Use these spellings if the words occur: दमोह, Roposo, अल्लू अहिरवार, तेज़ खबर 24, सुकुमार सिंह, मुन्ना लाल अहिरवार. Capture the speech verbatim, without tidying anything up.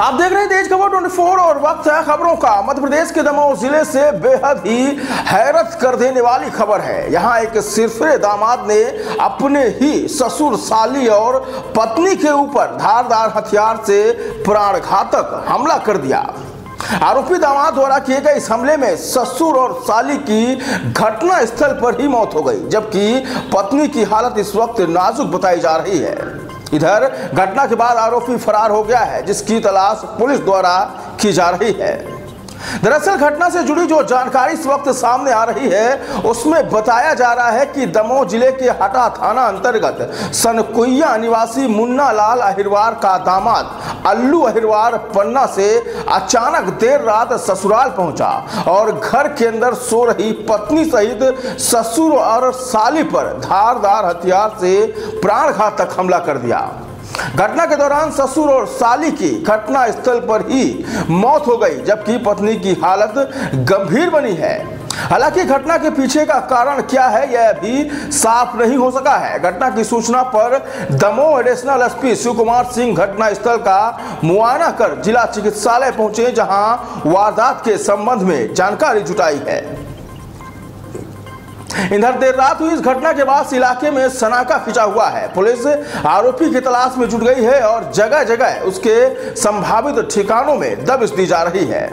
आप देख रहे हैं तेज खबर चौबीस और वक्त है खबरों का। मध्य प्रदेश के दमोह जिले से बेहद ही हैरत कर देने वाली खबर है। यहाँ एक सिरफिरे दामाद ने अपने ही ससुर, साली और पत्नी के ऊपर धारदार हथियार से प्राणघातक हमला कर दिया। आरोपी दामाद द्वारा किए गए इस हमले में ससुर और साली की घटना स्थल पर ही मौत हो गई, जबकि पत्नी की हालत इस वक्त नाजुक बताई जा रही है। इधर घटना के बाद आरोपी फरार हो गया है, जिसकी तलाश पुलिस द्वारा की जा रही है। दरअसल घटना से जुड़ी जो जानकारी इस वक्त सामने आ रही है, उसमें बताया जा रहा है कि दमोह जिले के हटा थाना अंतर्गत सनकुइया निवासी मुन्ना लाल अहिरवार का दामाद अल्लू अहिरवार पन्ना से अचानक देर रात ससुराल पहुंचा और घर के अंदर सो रही पत्नी सहित ससुर और साली पर धारदार हथियार से प्राणघातक हमला कर दिया। घटना के दौरान ससुर और साली की घटना स्थल पर ही मौत हो गई, जबकि पत्नी की हालत गंभीर बनी है। हालांकि घटना के पीछे का कारण क्या है, यह अभी साफ नहीं हो सका है। घटना की सूचना पर दमोह एडिशनल एसपी सुकुमार सिंह घटना स्थल का मुआयना कर जिला चिकित्सालय पहुंचे, जहां वारदात के संबंध में जानकारी जुटाई है। इधर देर रात हुई इस घटना के बाद इलाके में सन्नाटा खिंचा हुआ है। पुलिस आरोपी की तलाश में जुट गई है और जगह जगह उसके संभावित ठिकानों में दबिश दी जा रही है।